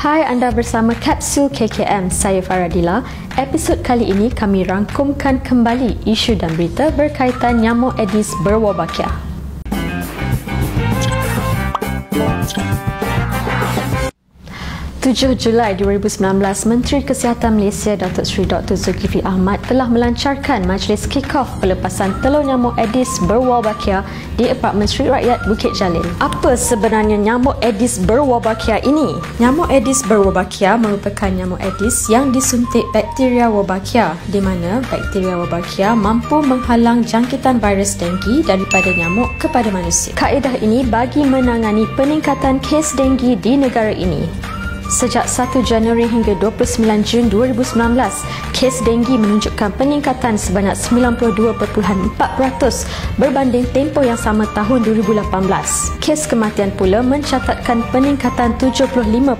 Hai, anda bersama Kapsul KKM. Saya Farah. Episod kali ini kami rangkumkan kembali isu dan berita berkaitan nyamuk Aedes berwolbachia. Julai 7, 2019, Menteri Kesihatan Malaysia Datuk Seri Dr. Zulkifli Ahmad telah melancarkan majlis kick-off pelepasan telur nyamuk Aedes berwolbachia di Apartment Sri Rakyat Bukit Jalil. Apa sebenarnya nyamuk Aedes berwolbachia ini? Nyamuk Aedes berwolbachia merupakan nyamuk Aedes yang disuntik bakteria Wolbachia, di mana bakteria Wolbachia mampu menghalang jangkitan virus Denggi daripada nyamuk kepada manusia. Kaedah ini bagi menangani peningkatan kes Denggi di negara ini. Sejak 1 Januari hingga 29 Jun 2019, kes Denggi menunjukkan peningkatan sebanyak 92.4% berbanding tempoh yang sama tahun 2018. Kes kematian pula mencatatkan peningkatan 75.5%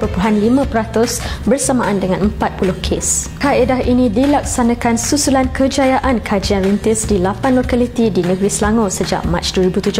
bersamaan dengan 40 kes. Kaedah ini dilaksanakan susulan kejayaan kajian rintis di 8 lokaliti di negeri Selangor sejak Mac 2017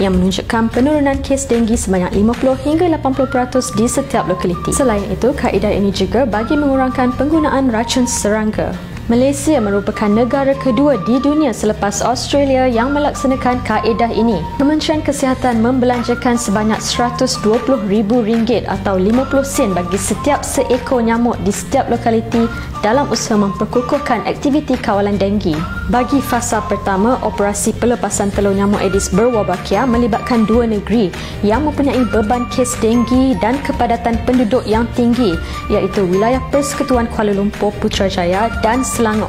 yang menunjukkan penurunan kes Denggi sebanyak 50 hingga 80% di setiap lokaliti. Selain itu, kaedah ini juga bagi mengurangkan penggunaan racun serangga. Malaysia merupakan negara kedua di dunia selepas Australia yang melaksanakan kaedah ini. Kementerian Kesihatan membelanjakan sebanyak RM120,000 atau 50 sen bagi setiap seekor nyamuk di setiap lokaliti dalam usaha memperkukuhkan aktiviti kawalan Denggi. Bagi fasa pertama, operasi pelepasan telur nyamuk Aedes berwolbachia melibatkan dua negeri yang mempunyai beban kes Denggi dan kepadatan penduduk yang tinggi, iaitu wilayah Persekutuan Kuala Lumpur, Putrajaya dan Selangor.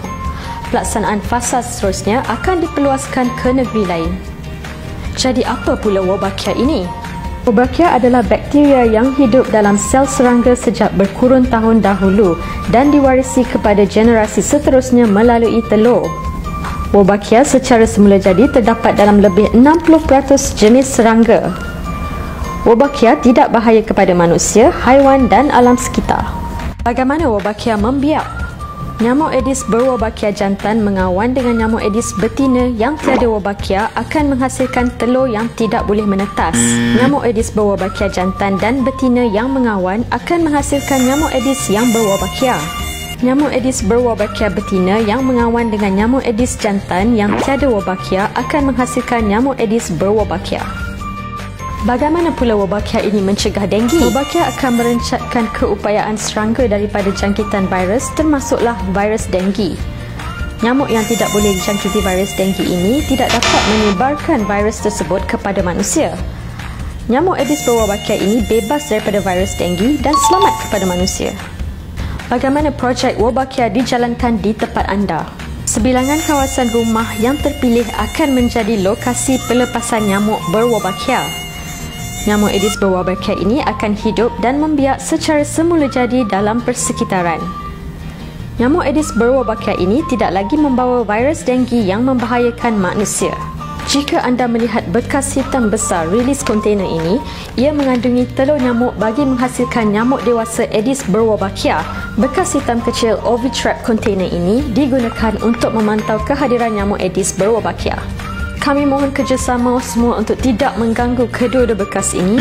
Pelaksanaan fasa seterusnya akan diperluaskan ke negeri lain. Jadi apa pula Wolbachia ini? Wolbachia adalah bakteria yang hidup dalam sel serangga sejak berkurun tahun dahulu dan diwarisi kepada generasi seterusnya melalui telur. Wolbachia secara semula jadi terdapat dalam lebih 60% jenis serangga. Wolbachia tidak bahaya kepada manusia, haiwan dan alam sekitar. Bagaimana Wolbachia membiak? Nyamuk Aedes berwolbachia jantan mengawan dengan nyamuk Aedes betina yang tiada wolbachia akan menghasilkan telur yang tidak boleh menetas. Nyamuk Aedes berwolbachia jantan dan betina yang mengawan akan menghasilkan nyamuk Aedes yang berwolbachia. Nyamuk Aedes berwolbachia betina yang mengawan dengan nyamuk Aedes jantan yang tiada wolbachia akan menghasilkan nyamuk Aedes berwolbachia. Bagaimana pula Wolbachia ini mencegah Denggi? Wolbachia akan merencatkan keupayaan serangga daripada jangkitan virus, termasuklah virus Denggi. Nyamuk yang tidak boleh dijangkiti virus Denggi ini tidak dapat menyebarkan virus tersebut kepada manusia. Nyamuk Aedes berwolbachia ini bebas daripada virus Denggi dan selamat kepada manusia. Bagaimana projek Wolbachia dijalankan di tempat anda? Sebilangan kawasan rumah yang terpilih akan menjadi lokasi pelepasan nyamuk berwolbachia. Nyamuk Aedes berwolbachia ini akan hidup dan membiak secara semula jadi dalam persekitaran. Nyamuk Aedes berwolbachia ini tidak lagi membawa virus Denggi yang membahayakan manusia. Jika anda melihat bekas hitam besar rilis kontainer ini, ia mengandungi telur nyamuk bagi menghasilkan nyamuk dewasa Aedes berwolbachia. Bekas hitam kecil Ovitrap kontainer ini digunakan untuk memantau kehadiran nyamuk Aedes berwolbachia. Kami mohon kerjasama semua untuk tidak mengganggu kedua-dua bekas ini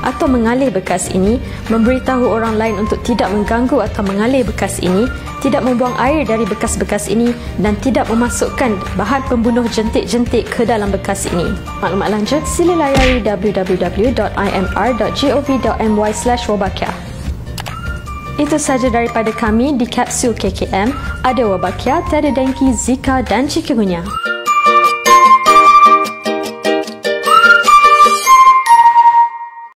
atau mengalih bekas ini, memberitahu orang lain untuk tidak mengganggu atau mengalih bekas ini, tidak membuang air dari bekas-bekas ini dan tidak memasukkan bahan pembunuh jentik-jentik ke dalam bekas ini. Maklumat lanjut sila layari www.imr.gov.my/wolbachia. Itu sahaja daripada kami di Kapsul KKM. Ada Wolbachia, tiada Denggi, Zika dan Chikungunya.